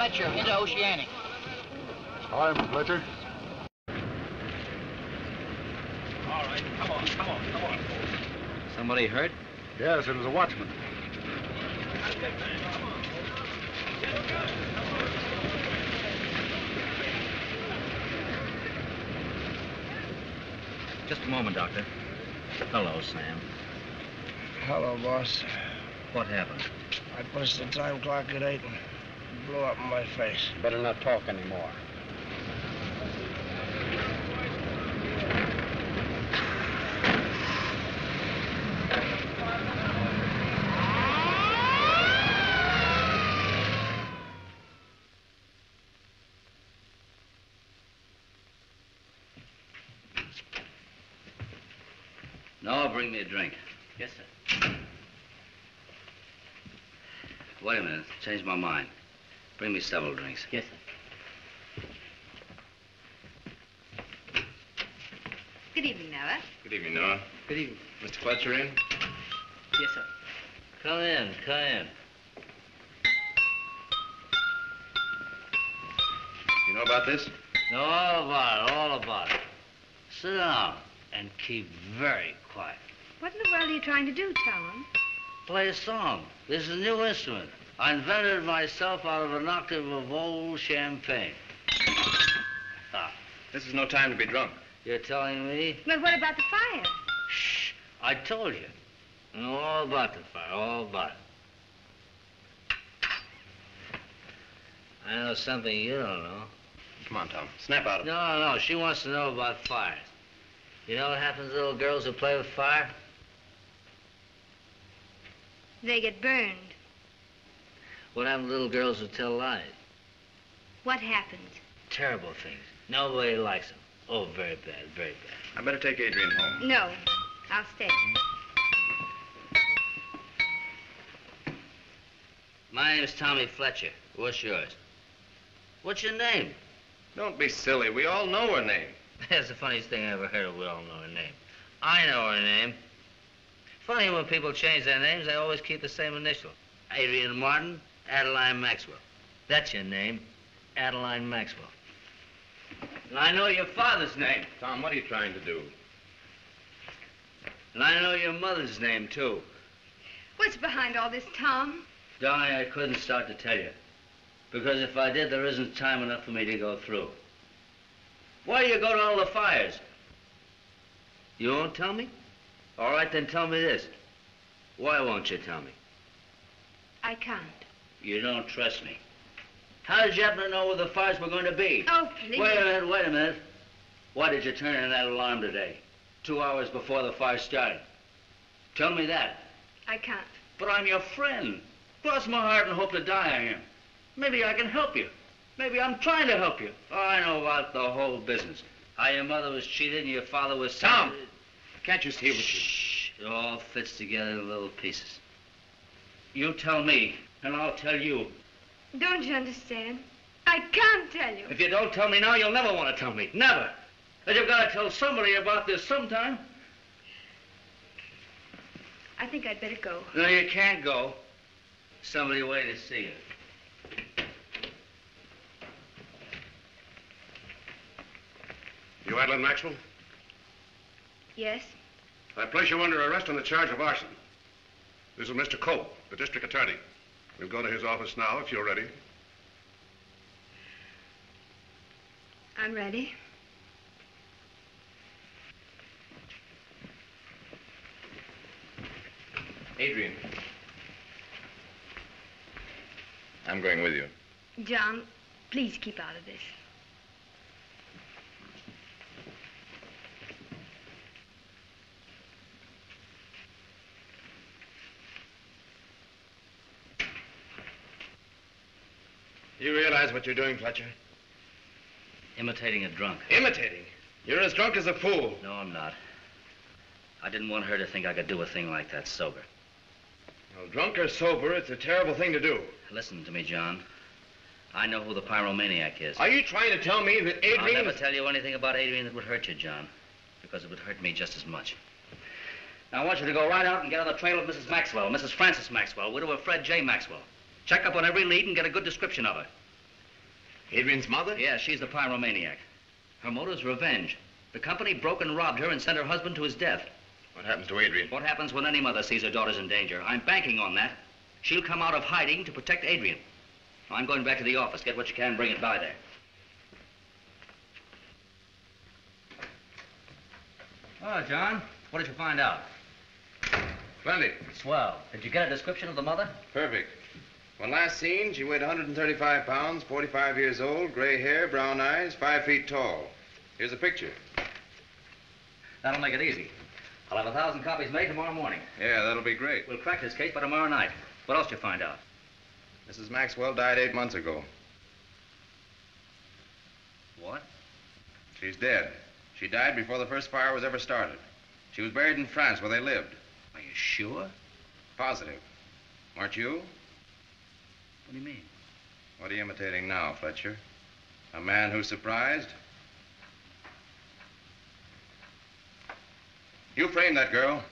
Fletcher of Interoceanic. Hi, Mister Fletcher. All right, come on, come on, come on. Somebody hurt? Yes, it was a watchman. Just a moment, Doctor. Hello, Sam. Hello, boss. What happened? I pushed the time clock at eight and it blew up in my face. Better not talk anymore. Now bring me a drink. Yes, sir. Wait a minute. Changed my mind. Bring me several drinks. Yes, sir. Good evening, Noah. Good evening, Noah. Good evening. Mister Fletcher in? Yes, sir. Come in. Come in. You know about this? Know all about it. All about it. Sit down and keep very quiet. What in the world are you trying to do, Tom? Play a song. This is a new instrument. I invented it myself out of an octave of old champagne. Ah. This is no time to be drunk. You're telling me? Well, what about the fire? Shh. I told you. I know all about the fire. All about it. I know something you don't know. Come on, Tom. Snap out of it. No, no. She wants to know about fires. You know what happens to little girls who play with fire? They get burned. What happens to little girls who tell lies? What happens? Terrible things. Nobody likes them. Oh, very bad, very bad. I better take Adrian home. No, I'll stay. My name's Tommy Fletcher. What's yours? What's your name? Don't be silly. We all know her name. That's the funniest thing I ever heard of. We all know her name. I know her name. Funny when people change their names, they always keep the same initial. Adrian Martin, Adeline Maxwell. That's your name, Adeline Maxwell. And I know your father's name. Hey, Tom, what are you trying to do? And I know your mother's name, too. What's behind all this, Tom? Donnie, I couldn't start to tell you. Because if I did, there isn't time enough for me to go through. Why do you go to all the fires? You won't tell me? All right, then tell me this. Why won't you tell me? I can't. You don't trust me. How did you happen to know where the fires were going to be? Oh, please. Wait a minute, wait a minute. Why did you turn in that alarm today? Two hours before the fire started. Tell me that. I can't. But I'm your friend. Cross my heart and hope to die on you. Maybe I can help you. Maybe I'm trying to help you. Oh, I know about the whole business. How your mother was cheated and your father was... Tom! Can't you see what you... Shh! It all fits together in little pieces. You tell me, and I'll tell you. Don't you understand? I can't tell you. If you don't tell me now, you'll never want to tell me. Never. And you've got to tell somebody about this sometime. I think I'd better go. No, you can't go. Somebody waiting to see you. You Adeline Maxwell? Yes. I place you under arrest on the charge of arson. This is Mister Cope, the district attorney. We'll go to his office now if you're ready. I'm ready. Adrian. I'm going with you. John, please keep out of this. You realize what you're doing, Fletcher? Imitating a drunk. Imitating? You're as drunk as a fool. No, I'm not. I didn't want her to think I could do a thing like that sober. Well, drunk or sober, it's a terrible thing to do. Listen to me, John. I know who the pyromaniac is. Are you trying to tell me that Adrian... I'll never tell you anything about Adrian that would hurt you, John. Because it would hurt me just as much. Now, I want you to go right out and get on the trail of Missus Maxwell, Missus Frances Maxwell, widow of Fred J. Maxwell. Check up on every lead and get a good description of her. Adrian's mother? Yeah, she's the pyromaniac. Her motive's revenge. The company broke and robbed her and sent her husband to his death. What happens to Adrian? What happens when any mother sees her daughter's in danger? I'm banking on that. She'll come out of hiding to protect Adrian. I'm going back to the office. Get what you can and bring it by there. Well, John, what did you find out? Plenty. Swell. Did you get a description of the mother? Perfect. When last seen, she weighed one hundred thirty-five pounds, forty-five years old, gray hair, brown eyes, five feet tall. Here's a picture. That'll make it easy. I'll have a thousand copies made tomorrow morning. Yeah, that'll be great. We'll crack this case by tomorrow night. What else did you find out? Missus Maxwell died eight months ago. What? She's dead. She died before the first fire was ever started. She was buried in France where they lived. Are you sure? Positive. Aren't you? What do you mean? What are you imitating now, Fletcher? A man who's surprised? You framed that girl.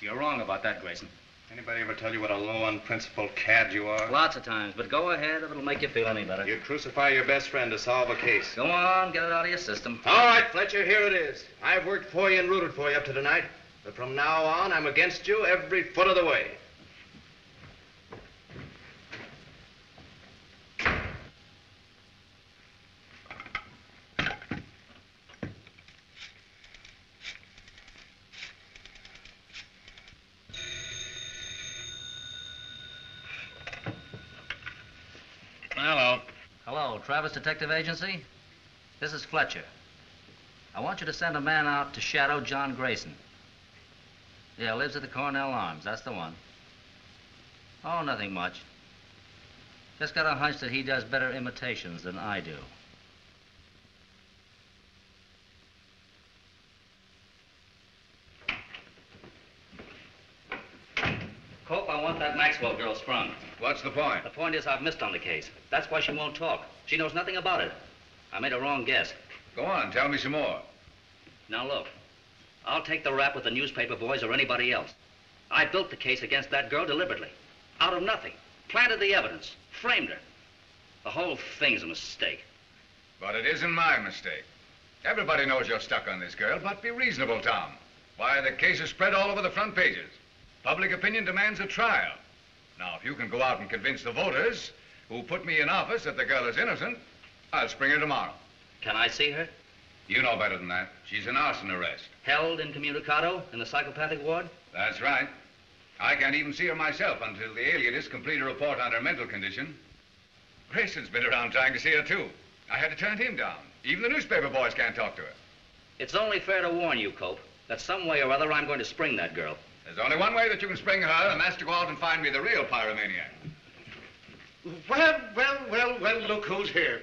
You're wrong about that, Grayson. Anybody ever tell you what a low, unprincipled cad you are? Lots of times, but go ahead. If it'll make you feel any better. You crucify your best friend to solve a case. Go on, get it out of your system. All right, Fletcher, here it is. I've worked for you and rooted for you up to tonight, but from now on, I'm against you every foot of the way. Travis Detective Agency, this is Fletcher. I want you to send a man out to shadow John Grayson. Yeah, lives at the Cornell Arms, that's the one. Oh, nothing much. Just got a hunch that he does better imitations than I do. Cope, I want that Maxwell girl sprung. What's the point? The point is I've missed on the case. That's why she won't talk. She knows nothing about it. I made a wrong guess. Go on, tell me some more. Now look, I'll take the rap with the newspaper boys or anybody else. I built the case against that girl deliberately, out of nothing. Planted the evidence, framed her. The whole thing's a mistake. But it isn't my mistake. Everybody knows you're stuck on this girl, but be reasonable, Tom. Why, the case is spread all over the front pages. Public opinion demands a trial. Now, if you can go out and convince the voters who put me in office that the girl is innocent, I'll spring her tomorrow. Can I see her? You know better than that. She's in arson arrest. Held incommunicado in the psychopathic ward? That's right. I can't even see her myself until the alienists complete a report on her mental condition. Grayson's been around trying to see her, too. I had to turn him down. Even the newspaper boys can't talk to her. It's only fair to warn you, Cope, that some way or other I'm going to spring that girl. There's only one way that you can spring her, and that's to go out and find me the real pyromaniac. Well, well, well, well, look who's here.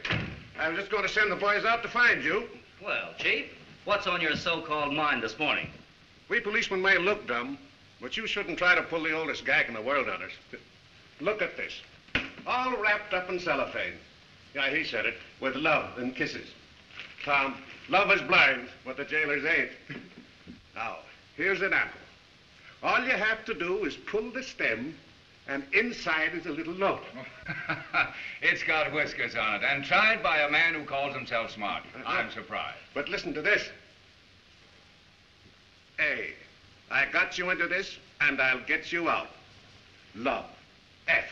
I'm just going to send the boys out to find you. Well, Chief, what's on your so-called mind this morning? We policemen may look dumb, but you shouldn't try to pull the oldest gag in the world on us. Look at this. All wrapped up in cellophane. Yeah, he said it, with love and kisses. Tom, love is blind, but the jailers ain't. Now, here's an apple. All you have to do is pull the stem, and inside is a little note. It's got whiskers on it, and tried by a man who calls himself smart. Uh, I'm surprised. But listen to this. A, I got you into this, and I'll get you out. Love. F.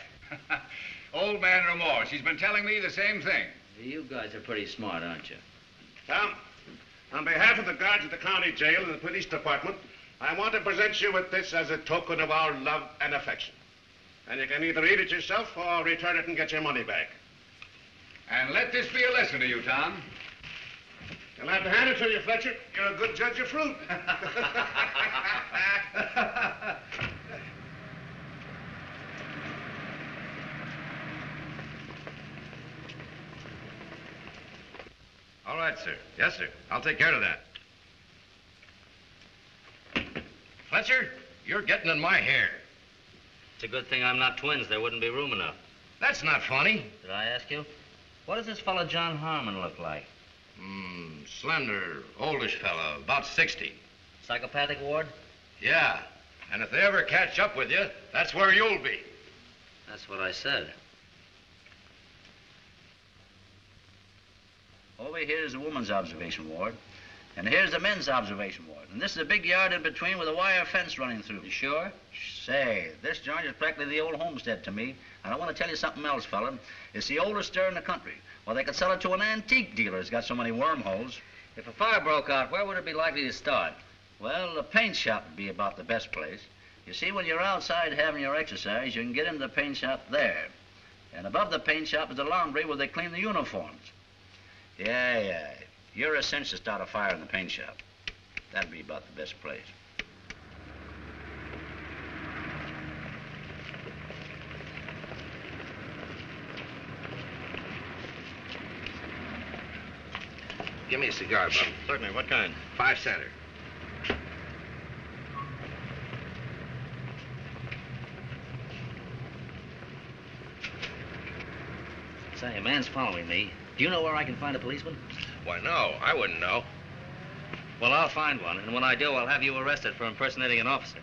Old man remorse. He's been telling me the same thing. You guys are pretty smart, aren't you? Tom, on behalf of the guards at the county jail and the police department, I want to present you with this as a token of our love and affection. And you can either eat it yourself or return it and get your money back. And let this be a lesson to you, Tom. You'll have to hand it to you, Fletcher. You're a good judge of fruit. All right, sir. Yes, sir. I'll take care of that. Fletcher, you're getting in my hair. It's a good thing I'm not twins. There wouldn't be room enough. That's not funny. Did I ask you? What does this fellow John Harmon look like? Hmm, slender, oldish fellow, about sixty. Psychopathic ward? Yeah. And if they ever catch up with you, that's where you'll be. That's what I said. over here is the woman's observation ward, and here's the men's observation ward. And this is a big yard in between with a wire fence running through. You sure? Say, this joint is practically the old homestead to me. And I want to tell you something else, fella. It's the oldest stir in the country. Well, they could sell it to an antique dealer. It's got so many wormholes. If a fire broke out, where would it be likely to start? Well, the paint shop would be about the best place. You see, when you're outside having your exercise, you can get into the paint shop there. And above the paint shop is the laundry where they clean the uniforms. Yeah, yeah. You're a cinch to start a fire in the paint shop. That'd be about the best place. Give me a cigar, Bob. Certainly. What kind? Five-center. Say, a man's following me. Do you know where I can find a policeman? Why, no. I wouldn't know. Well, I'll find one, and when I do, I'll have you arrested for impersonating an officer.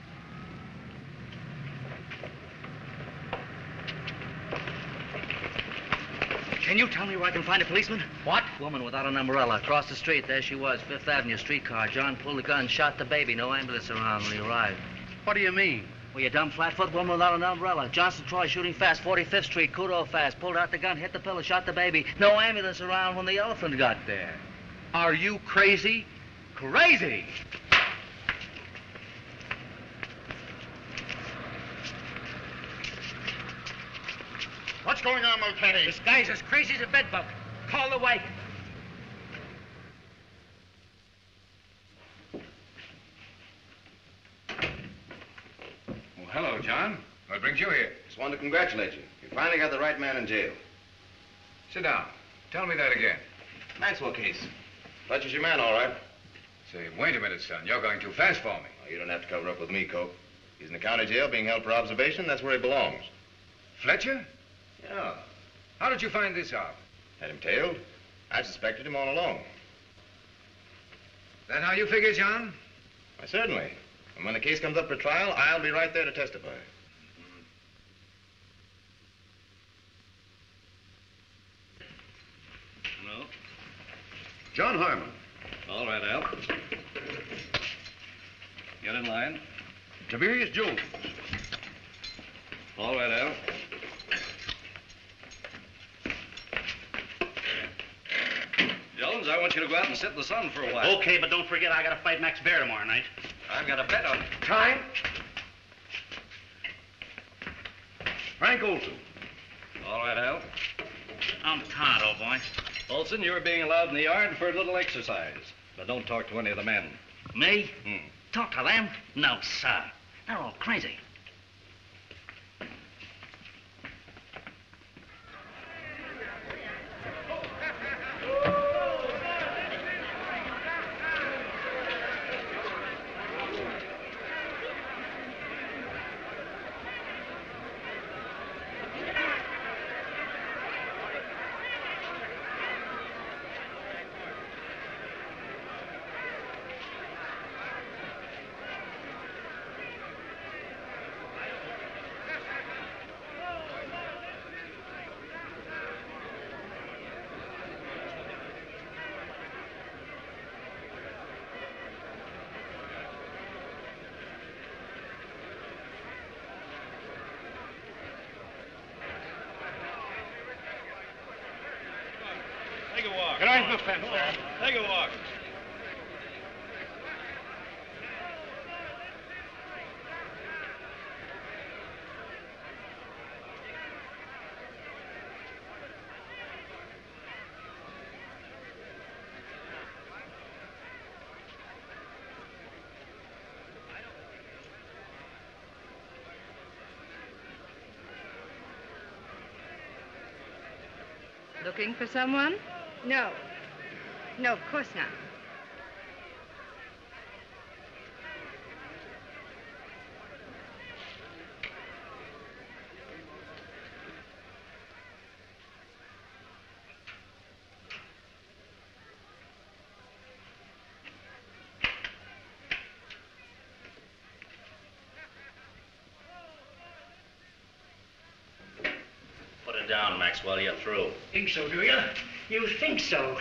Can you tell me where I can find a policeman? What? Woman without an umbrella. Across the street, there she was, Fifth Avenue streetcar. John pulled the gun, shot the baby. No ambulance around when he arrived. What do you mean? Well, you dumb flatfoot, woman without an umbrella. Johnson Troy shooting fast, forty-fifth street, Kudo fast. Pulled out the gun, hit the pillar, shot the baby. No ambulance around when the elephant got there. Are you crazy? Crazy! What's going on, Mulcahy? This guy's as crazy as a bedbug. Call the wake. Well, hello, John. What brings you here? Just wanted to congratulate you. You finally got the right man in jail. Sit down. Tell me that again. Maxwell case. Fletcher's your man, all right. Say, wait a minute, son. You're going too fast for me. Oh, you don't have to cover up with me, Coke. He's in the county jail being held for observation. That's where he belongs. Fletcher? Yeah. How did you find this out? Had him tailed. I suspected him all along. That how you figure, John? Why, certainly. And when the case comes up for trial, I'll be right there to testify. Hello? John Harmon. All right, Al. Get in line. Tiberius Jones. All right, Al. Jones, I want you to go out and sit in the sun for a while. Okay, but don't forget I gotta fight Max Bear tomorrow night. I've got a bet on it. Time. Frank Olson. All right, Al. I'm tired, old boy. Olson, you're being allowed in the yard for a little exercise. But don't talk to any of the men. Me? Hmm. Talk to them? No, sir. They're all crazy. Take a walk. Looking for someone? No. No, of course not. Put it down, Maxwell. You're through. Think so, do you? You think so?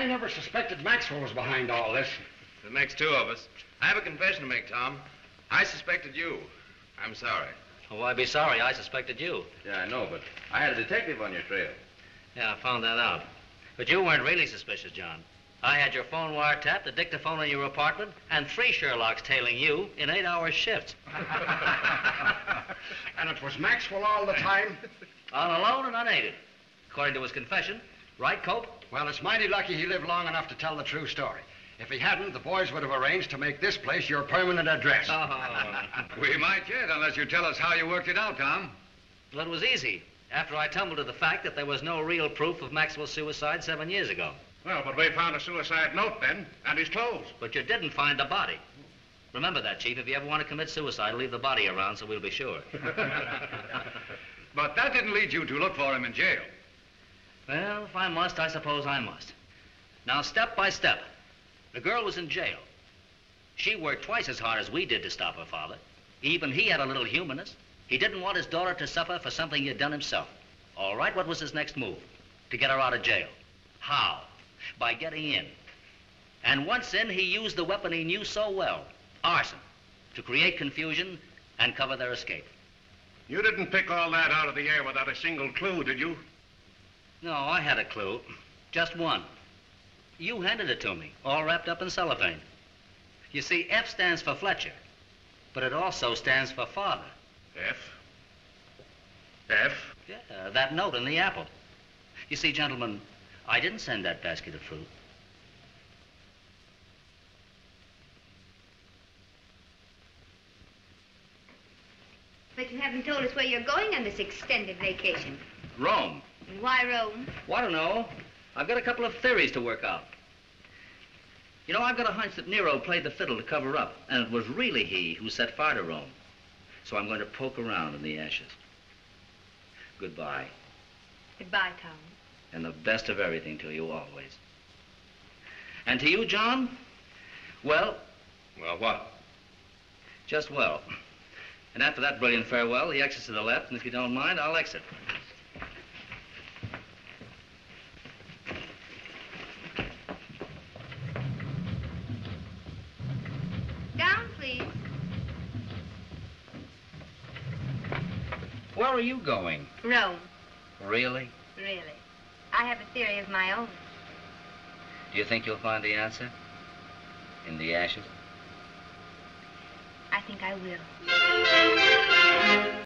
I never suspected Maxwell was behind all this. That makes two of us. I have a confession to make, Tom. I suspected you. I'm sorry. Well, why be sorry? I suspected you. Yeah, I know, but I had a detective on your trail. Yeah, I found that out. But you weren't really suspicious, John. I had your phone wiretapped, the dictaphone in your apartment, and three Sherlocks tailing you in eight-hour shifts. And it was Maxwell all the time? All alone and unaided. According to his confession. Right, Cope? Well, it's mighty lucky he lived long enough to tell the true story. If he hadn't, the boys would have arranged to make this place your permanent address. Oh. We might yet, unless you tell us how you worked it out, Tom. Well, it was easy. After I tumbled to the fact that there was no real proof of Maxwell's suicide seven years ago. Well, but we found a suicide note then, and his clothes. But you didn't find the body. Remember that, Chief. If you ever want to commit suicide, leave the body around so we'll be sure. But that didn't lead you to look for him in jail. Well, if I must, I suppose I must. Now, step by step, the girl was in jail. She worked twice as hard as we did to stop her father. Even he had a little humanness. He didn't want his daughter to suffer for something he had done himself. All right, what was his next move? To get her out of jail. How? By getting in. And once in, he used the weapon he knew so well, arson, to create confusion and cover their escape. You didn't pick all that out of the air without a single clue, did you? No, I had a clue. Just one. You handed it to me, all wrapped up in cellophane. You see, F stands for Fletcher, but it also stands for father. F? F? Yeah, that note in the apple. You see, gentlemen, I didn't send that basket of fruit. But you haven't told us where you're going on this extended vacation. Rome. Why Rome? Well, I don't know. I've got a couple of theories to work out. You know, I've got a hunch that Nero played the fiddle to cover up, and it was really he who set fire to Rome. So I'm going to poke around in the ashes. Goodbye. Goodbye, Tom. And the best of everything to you always. And to you, John? Well... Well, what? Just well. And after that brilliant farewell, the exit's to the left, and if you don't mind, I'll exit. Where are you going? Rome. Really? Really. I have a theory of my own. Do you think you'll find the answer? In the ashes? I think I will.